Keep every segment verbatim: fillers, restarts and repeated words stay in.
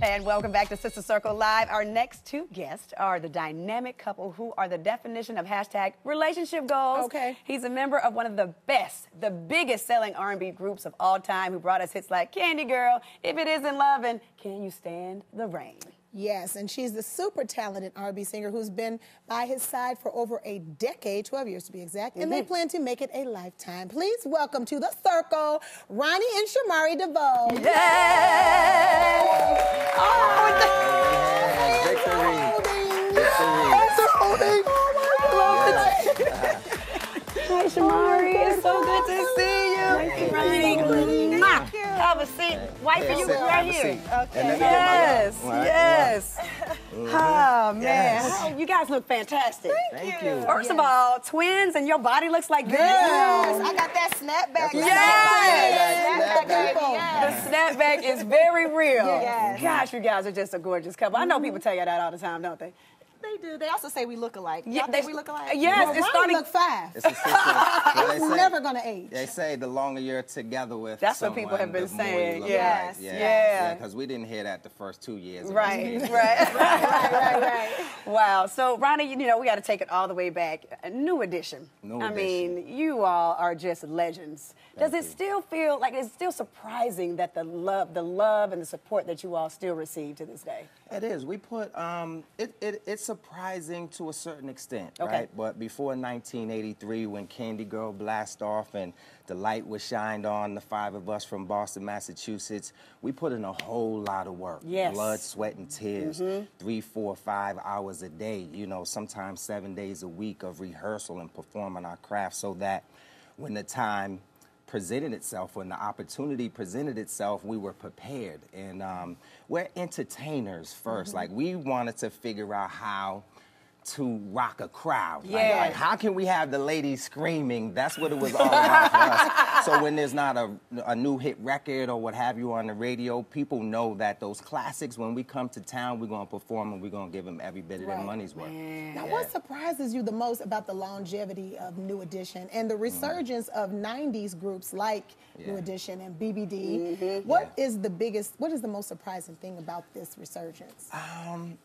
And welcome back to Sister Circle Live. Our next two guests are the dynamic couple who are the definition of hashtag relationship goals. Okay. He's a member of one of the best, the biggest selling R and B groups of all time who brought us hits like Candy Girl, If It Isn't Love, and Can You Stand the Rain? Yes, and she's the super talented R and B singer who's been by his side for over a decade, twelve years to be exact, mm-hmm. and they plan to make it a lifetime. Please welcome to the circle, Ronnie and Shamari DeVoe. Yay! Yes. Oh, oh victory. Victory. Oh, my God. Hi, Shamari. Oh, it's so good to see you. Thank you, Ronnie. Have a seat. Wife yeah, you sit, right here. Okay. Yes, right, yes. Right. Oh, man. Yes. Oh, you guys look fantastic. Thank, Thank you. you. First yes. of all, twins, and your body looks like this. Yes, I got that snapback. Yes. Yes. Snapback, yes. The snapback is very real. Yes. Gosh, you guys are just a gorgeous couple. I know mm-hmm. people tell you that all the time, don't they? They do. They also say we look alike. Yeah, they, think we look alike? Yes, well, it's starting. Look five. It's a sister. It's say, never gonna age. They say the longer you're together with, that's someone, what people have been saying. Yes, like. yes, yeah. Because yeah, we didn't hear that the first two years. Right, right. right, right, right, right. Wow. So, Ronnie, you know we got to take it all the way back. A new edition. New I edition. mean, you all are just legends. Thank Does it you. still feel like it's still surprising that the love, the love, and the support that you all still receive to this day? It is. We put um, it. it it's surprising to a certain extent, okay. right? But before nineteen eighty-three, when Candy Girl blast off and the light was shined on the five of us from Boston, Massachusetts, we put in a whole lot of work. Yes. Blood, sweat, and tears. Mm-hmm. Three, four, five hours a day, you know, sometimes seven days a week of rehearsal and performing our craft so that when the time presented itself, when the opportunity presented itself, we were prepared. And um, we're entertainers first. Mm-hmm. Like, we wanted to figure out how to rock a crowd. Yeah. Like, like, how can we have the ladies screaming? That's what it was all about for us. So when there's not a, a new hit record or what have you on the radio, people know that those classics, when we come to town, we're going to perform and we're going to give them every bit of right. their money's worth. Yeah. Now, what surprises you the most about the longevity of New Edition and the resurgence mm-hmm. of nineties groups like yeah. New Edition and B B D? Mm-hmm. What yeah. is the biggest, what is the most surprising thing about this resurgence? Um,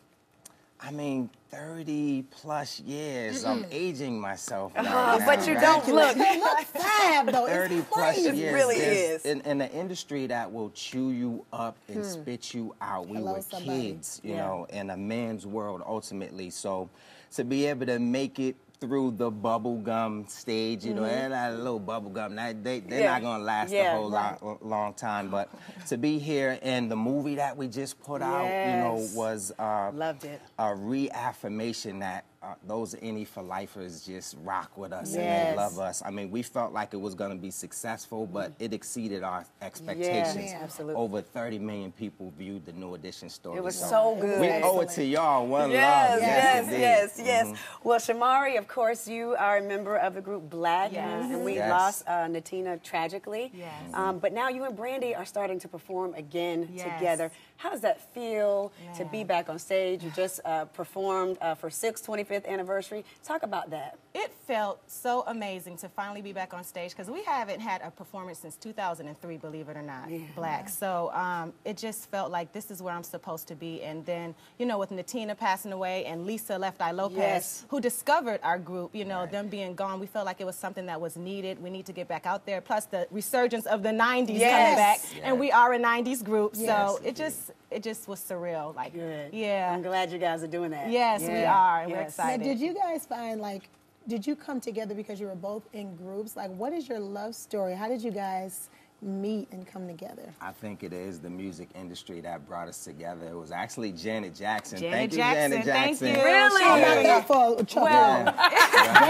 I mean, thirty plus years, mm-hmm. I'm aging myself now. Uh-huh, now but you right? don't look. You look fab, though. thirty plus years. It really is. In, in the industry that will chew you up and hmm. spit you out. We Hello, were somebody. kids, you yeah. know, in a man's world, ultimately. So to be able to make it through the bubblegum stage, you mm-hmm. know, and that little bubblegum, they, they're yeah. not going to last yeah, a whole right. long, long time, but to be here and the movie that we just put yes. out, you know, was uh, Loved it. a reaffirmation that uh, those Any for Lifers just rock with us yes. and they love us. I mean, we felt like it was going to be successful, but mm-hmm. it exceeded our expectations. Yes, absolutely. Over thirty million people viewed the New Edition story. It was so, so good. We owe it to y'all. One yes, love. Yes, yes, yes, yes. Mm-hmm. Well, Shamari, of course, Of course, you are a member of the group Black, yes. and we yes. lost uh, Natina tragically. Yes. Um, but now you and Brandy are starting to perform again yes. together. How does that feel yeah. to be back on stage? You just uh, performed uh, for Six's twenty-fifth anniversary. Talk about that. It felt so amazing to finally be back on stage because we haven't had a performance since two thousand three, believe it or not, yeah. Black. So um, it just felt like this is where I'm supposed to be. And then, you know, with Natina passing away and Lisa Left Eye Lopez, yes. who discovered our group, you know, right. them being gone, we felt like it was something that was needed. We need to get back out there. Plus the resurgence of the nineties yes. coming back, yes. and we are a nineties group, yes. so it just it just was surreal. Like, Good. yeah, I'm glad you guys are doing that. Yes, yeah. we are. And yes. we're excited. Now, did you guys find like? Did you come together because you were both in groups? Like, what is your love story? How did you guys meet and come together? I think it is the music industry that brought us together. It was actually Janet Jackson. Janet Thank Jackson. you, Janet Jackson. Thank you. Really? Oh, yeah. Not that for a chuckle. Well. Yeah.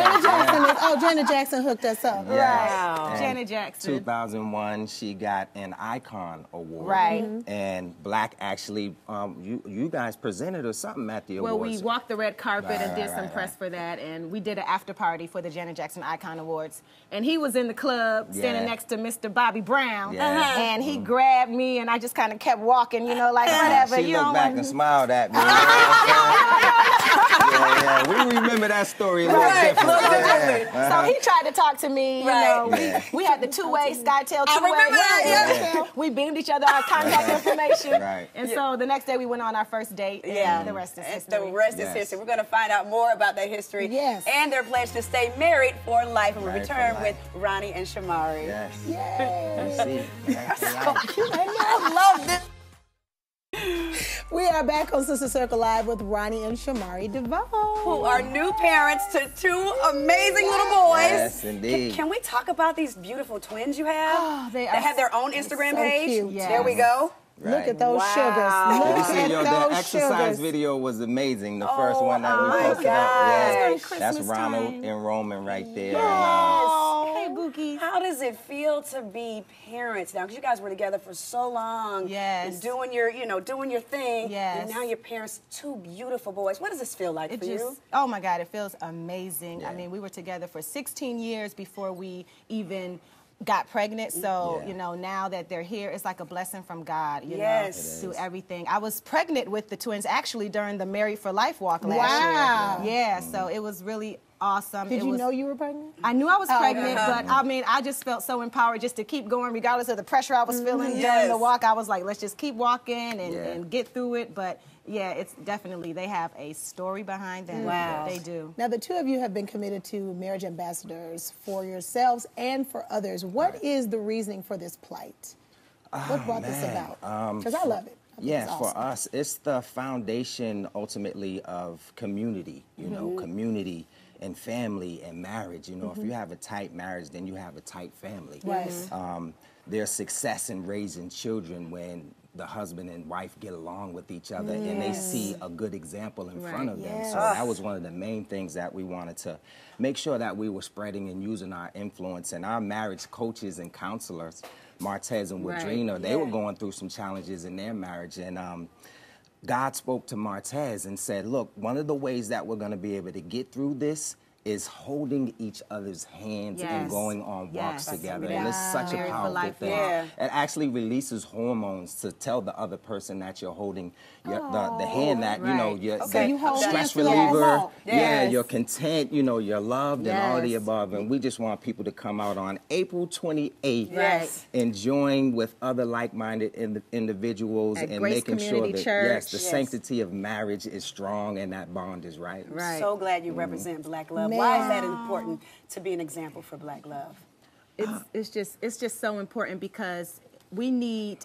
Janet Jackson is, oh, Janet Jackson hooked us up. Yes. Wow. And Janet Jackson. two thousand one, she got an Icon Award. Right. Mm-hmm. And Black actually, um, you, you guys presented or something at the awards. Well, we walked the red carpet right, and did right, some right, press right. for that, and we did an after party for the Janet Jackson Icon Awards. And he was in the club, yeah. standing next to Mister Bobby Brown. Brown, yeah. uh-huh. and he grabbed me, and I just kind of kept walking, you know, like whatever. She you looked back and smiled at me. yeah, yeah. We remember that story a little right. different. Yeah. So uh-huh. he tried to talk to me, you right. know. Yeah. We, we had the two-way, Skytel two-way. I remember that, yeah. yeah. We beamed each other our contact information. Right. And yeah. so the next day we went on our first date, yeah. and the rest is history. The rest yes. is history. We're going to find out more about that history. Yes. And their pledge to stay married for life. And we'll return with Ronnie and Shamari. Yes. Yes. That's so cute. I love this. We are back on Sister Circle Live with Ronnie and Shamari DeVoe, who are new parents to two amazing little boys. Yes, indeed. Can, can we talk about these beautiful twins you have? Oh, they are. They have their own Instagram so page. Cute. Yes. There we go. Right. Look at those wow. sugars. Look you see, at yo, those the exercise sugars. video was amazing. The oh, first one that we posted up. Yeah. That's Ronald time. and Roman right there. Yes. And, uh, hey, Gookie. How does it feel to be parents now? Because you guys were together for so long. Yes. And doing your, you know, doing your thing. Yes. And now you're parents, two beautiful boys. What does this feel like it for just, you? Oh my God, it feels amazing. Yeah. I mean, we were together for sixteen years before we even got pregnant, so yeah. you know, now that they're here, it's like a blessing from God, you yes. know, to everything. I was pregnant with the twins actually during the Married for Life walk last wow. year. Yeah, yeah mm-hmm. so it was really awesome. Did it you was, know you were pregnant? I knew I was oh, pregnant, uh-huh. but I mean, I just felt so empowered just to keep going regardless of the pressure I was feeling mm-hmm. yes. during the walk. I was like, let's just keep walking and, yeah. and get through it, but yeah, it's definitely, they have a story behind them. Wow. They do. Now, the two of you have been committed to marriage ambassadors for yourselves and for others. What right. is the reasoning for this plight? Oh, what brought man. this about? Because um, I love it. I yeah, awesome. for us, it's the foundation, ultimately, of community, you mm-hmm. know, community and family and marriage. You know, mm-hmm. if you have a tight marriage, then you have a tight family. Right. Mm-hmm. um, there's success in raising children when the husband and wife get along with each other yes. and they see a good example in right. front of them. Yes. So that was one of the main things that we wanted to make sure that we were spreading and using our influence. And our marriage coaches and counselors, Martez and Wadrina, right. they yeah. were going through some challenges in their marriage. And um, God spoke to Martez and said, look, one of the ways that we're gonna be able to get through this is holding each other's hands yes. and going on walks yes. together. Wow. And it's such a powerful thing. Yeah. It actually releases hormones to tell the other person that you're holding your, oh, the, the hand that, right. you know, your okay. you stress reliever, yes. yeah, you're content, you know, you're loved yes. and all of the above. And we just want people to come out on April twenty-eighth yes. and join with other like-minded in individuals At and Grace making Community sure that Church. yes, the yes. sanctity of marriage is strong and that bond is right. right. So glad you mm. represent Black Love. Why is that important to be an example for Black love? It's, it's just it's just so important because we need,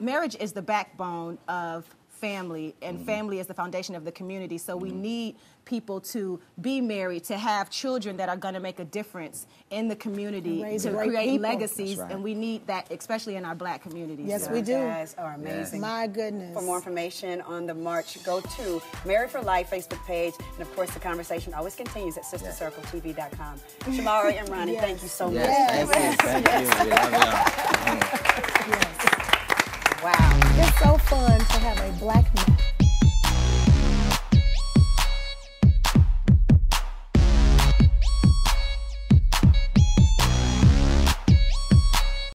marriage is the backbone of family, and mm-hmm. family is the foundation of the community. So mm-hmm. we need people to be married, to have children that are going to make a difference in the community, to right create people. legacies, right. and we need that, especially in our Black communities. Yes, yeah. we do. You guys are amazing. Yes. My goodness. For more information on the march, go to Married for Life Facebook page, and of course, the conversation always continues at sister circle T V dot com. Shamari and Ronnie, yes. thank you so yes. much. Yes. Thank you. Thank you.